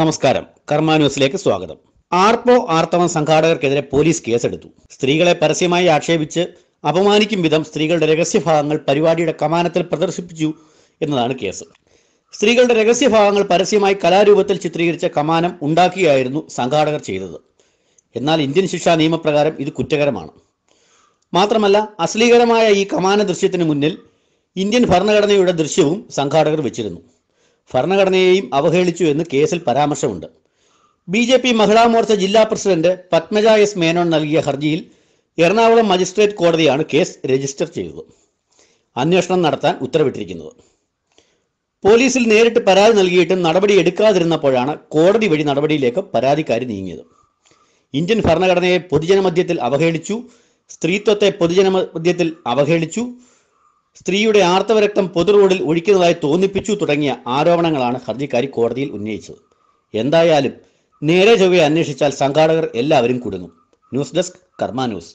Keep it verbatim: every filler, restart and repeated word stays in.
നമസ്കാരം, കർമ്മ ന്യൂസിലേക്ക് സ്വാഗതം. ആർപ്പോ ആർത്തവം സംഘാടകർക്കെതിരെ പോലീസ് കേസെടുത്തു. സ്ത്രീകളെ പരസ്യമായി ആക്ഷേപിച്ച് അപമാനിക്കും വിധം സ്ത്രീകളുടെ രഹസ്യഭാഗങ്ങൾ പരിപാടിയുടെ കമാനത്തിൽ പ്രദർശിപ്പിച്ചു എന്നതാണ് കേസ്. സ്ത്രീകളുടെ രഹസ്യഭാഗങ്ങൾ പരസ്യമായി കലാരൂപത്തിൽ ചിത്രീകരിച്ച കമാനം ഉണ്ടാക്കിയായിരുന്നു സംഘാടകർ ചെയ്തത്. എന്നാൽ ഇന്ത്യൻ ശിക്ഷാ നിയമപ്രകാരം ഇത് കുറ്റകരമാണ്. മാത്രമല്ല, അശ്ലീലകരമായ ഈ കമാന ദൃശ്യത്തിന് മുന്നിൽ ഇന്ത്യൻ ഭരണഘടനയുടെ ദൃശ്യവും സംഘാടകർ വെച്ചിരുന്നു. ഭരണഘടനയെയും അവഹേളിച്ചു എന്ന് കേസിൽ പരാമർശമുണ്ട്. B J P Mahila Morcha ജില്ലാ പ്രസിഡന്റ് പത്മജ എസ് മേനോൻ നൽകിയ ഹർജിയിൽ എറണാകുളം മജിസ്ട്രേറ്റ് കോടതിയാണ് കേസ് രജിസ്റ്റർ ചെയ്തത്, അന്വേഷണം നടത്താൻ ഉത്തരവിട്ടിരിക്കുന്നത്. പോലീസിൽ നേരിട്ട് പരാതി നൽകിയിട്ടും നടപടി എടുക്കാതിരുന്നപ്പോഴാണ് കോടതി വഴി നടപടിയിലേക്ക് പരാതിക്കാരി നീങ്ങിയത്. ഇന്ത്യൻ ഭരണഘടനയെ പൊതുജനമധ്യത്തിൽ അവഹേളിച്ചു, സ്ത്രീത്വത്തെ പൊതുജനമധ്യത്തിൽ അവഹേളിച്ചു, സ്ത്രീയുടെ ആർത്തവരക്തം പൊതു റോഡിൽ ഒഴിക്കുന്നതായി തോന്നിപ്പിച്ചു തുടങ്ങിയ ആരോപണങ്ങളാണ് ഹർജിക്കാരി കോടതിയിൽ ഉന്നയിച്ചത്. എന്തായാലും നേരെ ചൊവ്വയെ അന്വേഷിച്ചാൽ സംഘാടകർ എല്ലാവരും കുടുങ്ങും. News desk, Karma news.